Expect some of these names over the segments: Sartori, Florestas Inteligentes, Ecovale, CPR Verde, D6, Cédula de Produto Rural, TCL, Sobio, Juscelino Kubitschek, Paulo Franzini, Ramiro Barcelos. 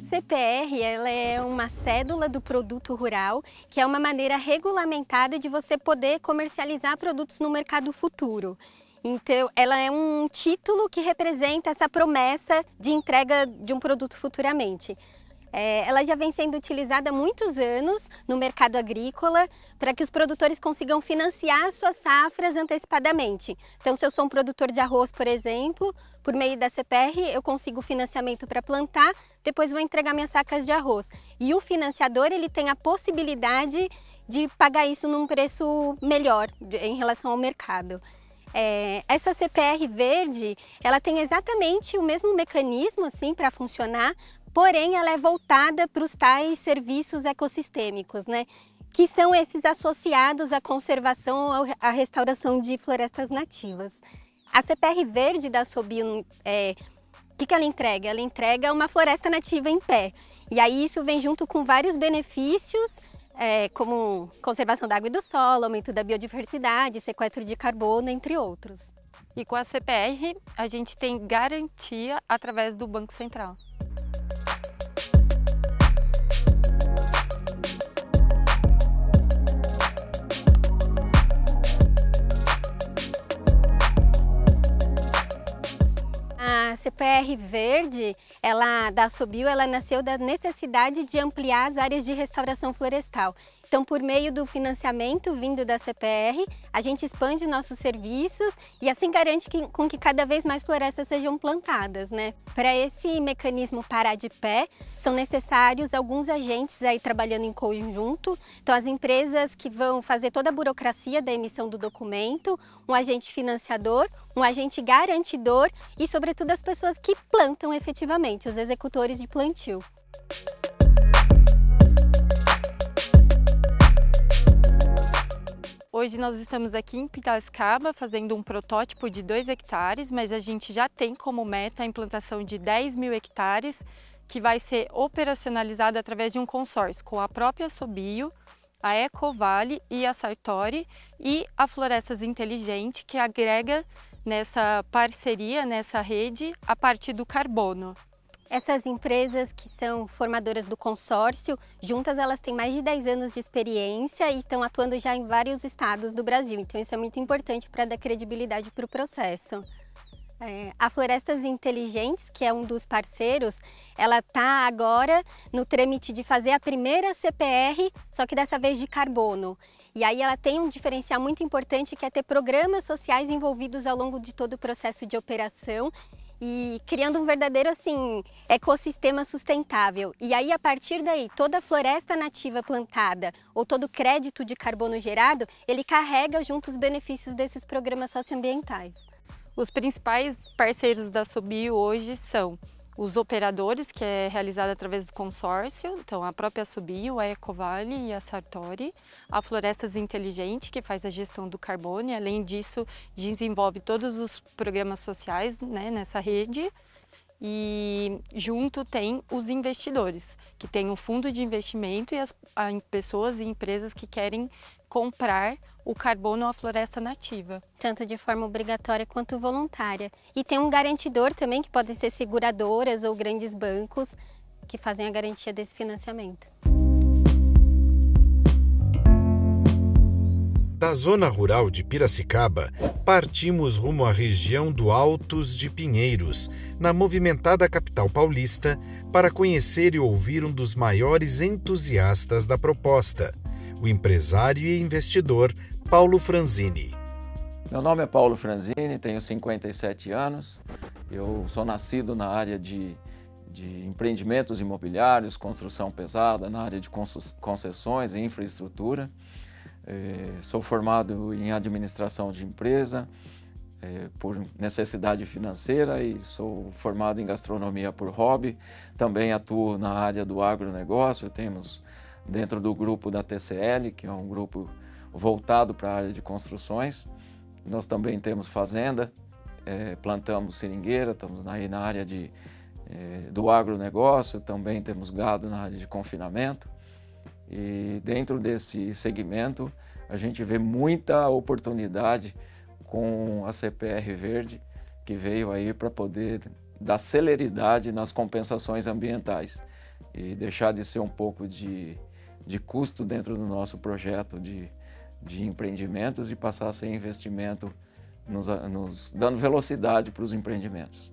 A CPR ela é uma cédula do produto rural, que é uma maneira regulamentada de você poder comercializar produtos no mercado futuro. Então, ela é um título que representa essa promessa de entrega de um produto futuramente. Ela já vem sendo utilizada há muitos anos no mercado agrícola para que os produtores consigam financiar suas safras antecipadamente. Então, se eu sou um produtor de arroz, por exemplo, por meio da CPR eu consigo financiamento para plantar, depois vou entregar minhas sacas de arroz. E o financiador ele tem a possibilidade de pagar isso num preço melhor em relação ao mercado. Essa CPR verde ela tem exatamente o mesmo mecanismo assim, para funcionar, porém ela é voltada para os tais serviços ecossistêmicos, né? Que são esses associados à conservação ou à restauração de florestas nativas. A CPR verde da Sobio, que ela entrega? Ela entrega uma floresta nativa em pé. E aí isso vem junto com vários benefícios, como conservação da água e do solo, aumento da biodiversidade, sequestro de carbono, entre outros. E com a CPR a gente tem garantia através do Banco Central. A CPR Verde, da Sobio, ela nasceu da necessidade de ampliar as áreas de restauração florestal. Então, por meio do financiamento vindo da CPR, a gente expande nossos serviços e assim garante que cada vez mais florestas sejam plantadas, né? Para esse mecanismo parar de pé, são necessários alguns agentes aí trabalhando em conjunto. Então, as empresas que vão fazer toda a burocracia da emissão do documento, um agente financiador, um agente garantidor e, sobretudo, as pessoas que plantam efetivamente, os executores de plantio. Hoje nós estamos aqui em Piracicaba fazendo um protótipo de 2 hectares, mas a gente já tem como meta a implantação de 10 mil hectares, que vai ser operacionalizado através de um consórcio com a própria Sobio, a Ecovale e a Sartori e a Florestas Inteligentes, que agrega nessa parceria, nessa rede, a parte do carbono. Essas empresas que são formadoras do consórcio, juntas elas têm mais de 10 anos de experiência e estão atuando já em vários estados do Brasil. Então isso é muito importante para dar credibilidade para o processo. A Florestas Inteligentes, que é um dos parceiros, ela está agora no trâmite de fazer a primeira CPR, só que dessa vez de carbono. E aí ela tem um diferencial muito importante que é ter programas sociais envolvidos ao longo de todo o processo de operação e criando um verdadeiro assim, ecossistema sustentável. E aí, a partir daí, toda floresta nativa plantada ou todo crédito de carbono gerado, ele carrega junto os benefícios desses programas socioambientais. Os principais parceiros da Sobio hoje são os operadores, que é realizado através do consórcio, então a própria Sobio, a Ecovale e a Sartori, a Florestas Inteligente, que faz a gestão do carbono e, além disso, desenvolve todos os programas sociais, né, nessa rede. E junto tem os investidores, que tem um fundo de investimento e as pessoas e empresas que querem comprar o carbono à floresta nativa. Tanto de forma obrigatória quanto voluntária. E tem um garantidor também, que podem ser seguradoras ou grandes bancos, que fazem a garantia desse financiamento. Da zona rural de Piracicaba, partimos rumo à região do Altos de Pinheiros, na movimentada capital paulista, para conhecer e ouvir um dos maiores entusiastas da proposta, o empresário e investidor Paulo Franzini. Meu nome é Paulo Franzini, tenho 57 anos, eu sou nascido na área de empreendimentos imobiliários, construção pesada, na área de concessões e infraestrutura. Sou formado em administração de empresa por necessidade financeira e sou formado em gastronomia por hobby. Também atuo na área do agronegócio, temos dentro do grupo da TCL, que é um grupo voltado para a área de construções. Nós também temos fazenda, plantamos seringueira, estamos aí na área do agronegócio, também temos gado na área de confinamento. E dentro desse segmento, a gente vê muita oportunidade com a CPR Verde, que veio aí para poder dar celeridade nas compensações ambientais. e deixar de ser um pouco de custo dentro do nosso projeto de empreendimentos e passar a ser investimento, nos dando velocidade para os empreendimentos.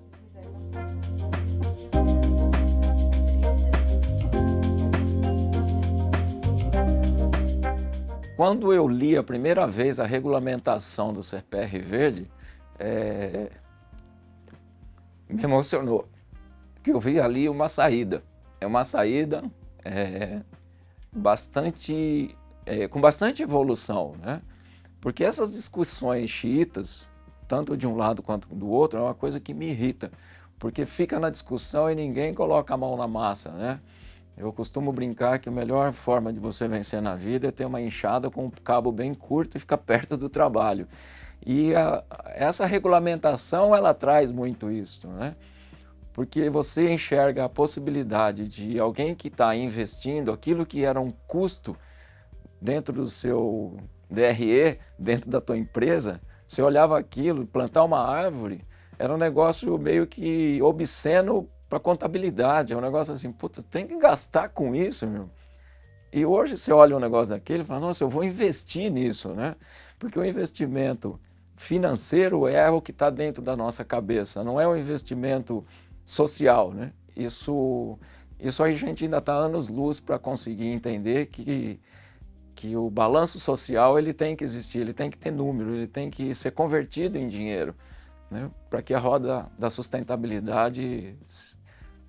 Quando eu li a primeira vez a regulamentação do CPR Verde, me emocionou, porque eu vi ali uma saída. É uma saída com bastante evolução, né? Porque essas discussões xiitas, tanto de um lado quanto do outro, é uma coisa que me irrita, porque fica na discussão e ninguém coloca a mão na massa, né? Eu costumo brincar que a melhor forma de você vencer na vida é ter uma enxada com um cabo bem curto e ficar perto do trabalho. E essa regulamentação, ela traz muito isso, né? Porque você enxerga a possibilidade de alguém que está investindo aquilo que era um custo dentro do seu DRE, dentro da tua empresa, você olhava aquilo, plantar uma árvore, era um negócio meio que obsceno, para contabilidade, é um negócio assim, puta, tem que gastar com isso, meu. E hoje você olha um negócio daquele e fala, nossa, eu vou investir nisso, né? Porque o investimento financeiro é o que está dentro da nossa cabeça, não é um investimento social, né? Isso a gente ainda está anos-luz para conseguir entender que o balanço social, ele tem que existir, ele tem que ter número, ele tem que ser convertido em dinheiro, né, para que a roda da sustentabilidade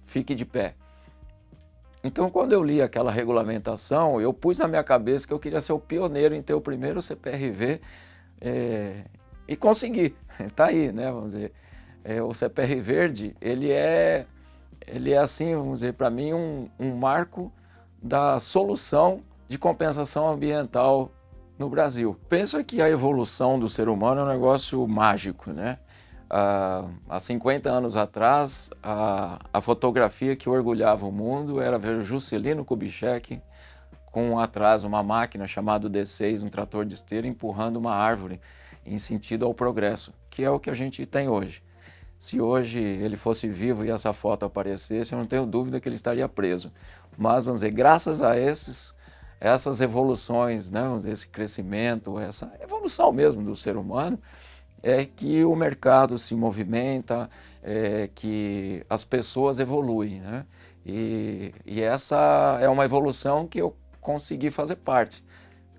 fique de pé. Então, quando eu li aquela regulamentação, eu pus na minha cabeça que eu queria ser o pioneiro em ter o primeiro CPRV e consegui. Está aí, né, vamos dizer. O CPR Verde, ele é assim, vamos dizer, para mim, um marco da solução de compensação ambiental no Brasil. Pensa que a evolução do ser humano é um negócio mágico, né? Há 50 anos atrás, a fotografia que orgulhava o mundo era ver o Juscelino Kubitschek com atrás uma máquina chamada D6, um trator de esteira, empurrando uma árvore em sentido ao progresso, que é o que a gente tem hoje. Se hoje ele fosse vivo e essa foto aparecesse, eu não tenho dúvida que ele estaria preso. Mas, vamos dizer, graças a essas evoluções, né, vamos dizer, esse crescimento, essa evolução mesmo do ser humano, é que o mercado se movimenta, que as pessoas evoluem, né? E essa é uma evolução que eu consegui fazer parte.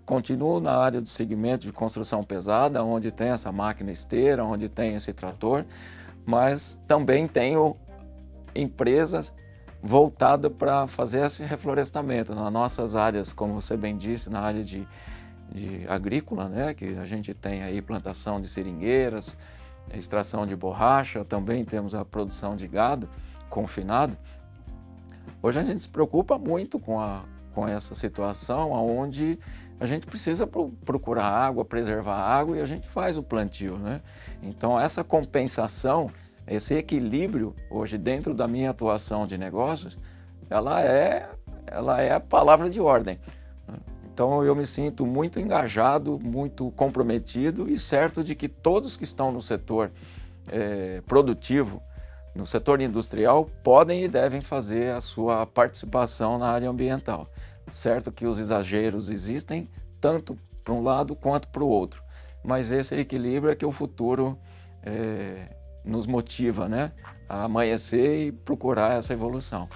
Continuo na área do segmento de construção pesada, onde tem essa máquina esteira, onde tem esse trator, mas também tenho empresas voltadas para fazer esse reflorestamento nas nossas áreas, como você bem disse, na área de agrícola, né, que a gente tem aí plantação de seringueiras, extração de borracha, também temos a produção de gado confinado. Hoje a gente se preocupa muito com essa situação, onde a gente precisa procurar água, preservar a água, e a gente faz o plantio, né? Então essa compensação, esse equilíbrio hoje dentro da minha atuação de negócios, ela é a palavra de ordem. Então eu me sinto muito engajado, muito comprometido e certo de que todos que estão no setor produtivo, no setor industrial, podem e devem fazer a sua participação na área ambiental. Certo que os exageros existem, tanto para um lado quanto para o outro, mas esse equilíbrio é que o futuro nos motiva, né, a amanhecer e procurar essa evolução.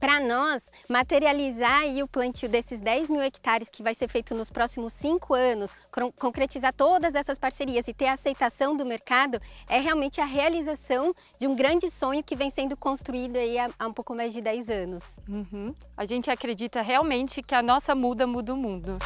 Para nós, materializar aí o plantio desses 10 mil hectares que vai ser feito nos próximos 5 anos, concretizar todas essas parcerias e ter a aceitação do mercado, é realmente a realização de um grande sonho que vem sendo construído aí há um pouco mais de 10 anos. A gente acredita realmente que a nossa muda o mundo.